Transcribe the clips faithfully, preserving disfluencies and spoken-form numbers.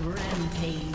Rampage.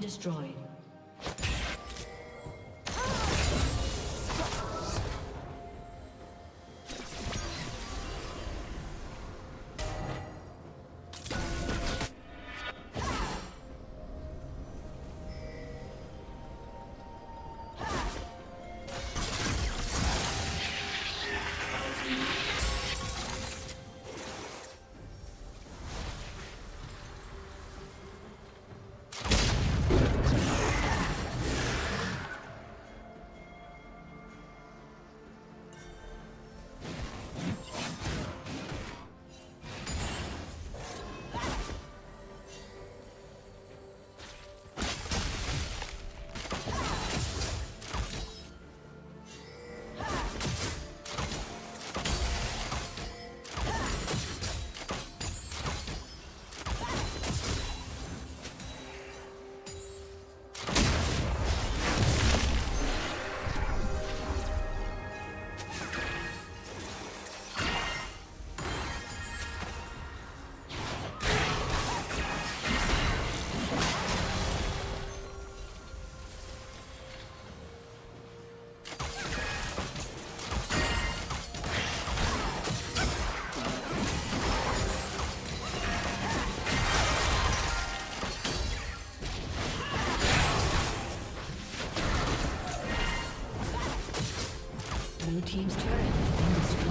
Destroyed. Blue team's turret has been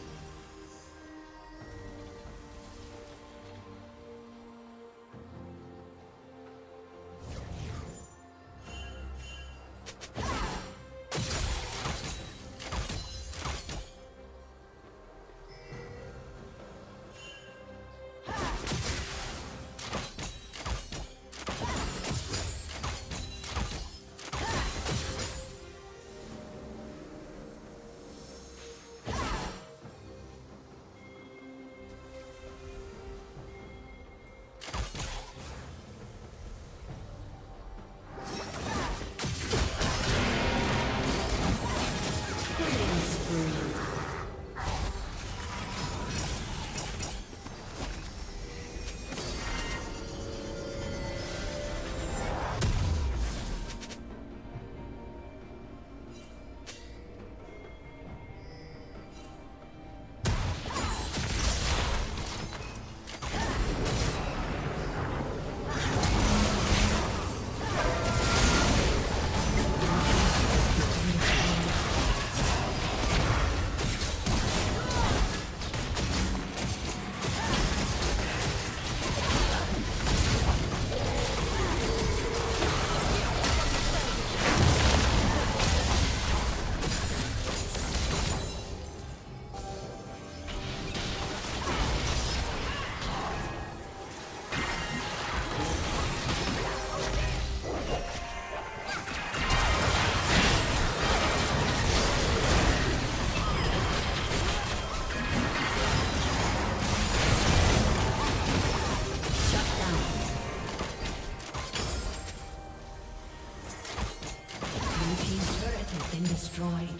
destroyed.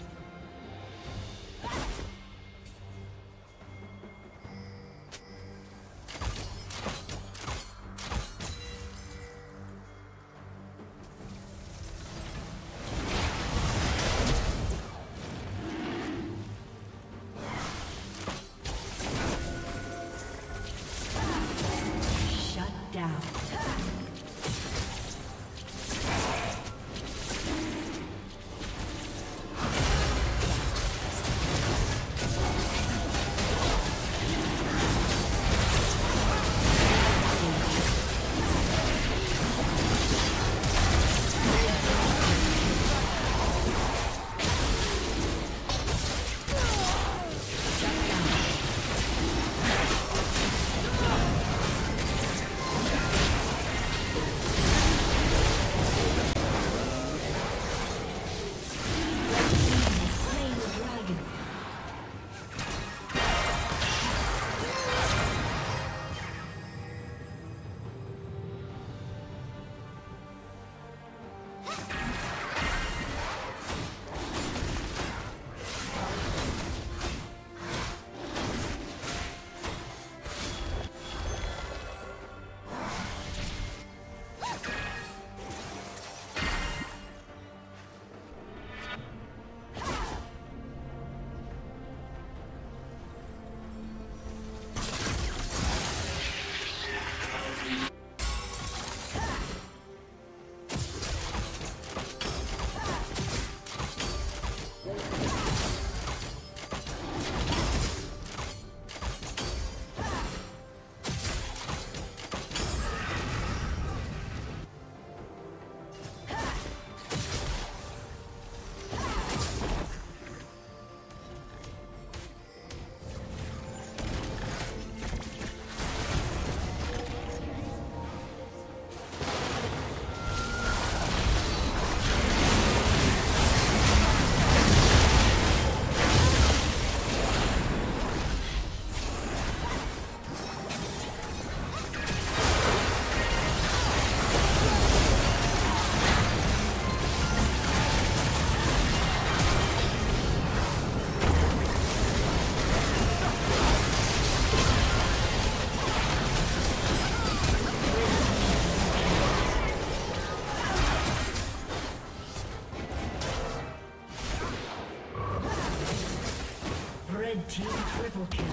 Team triple kill.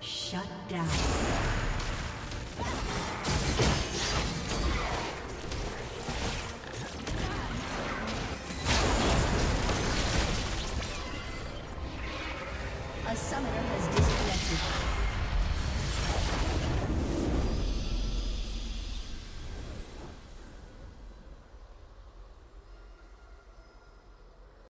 Shut down.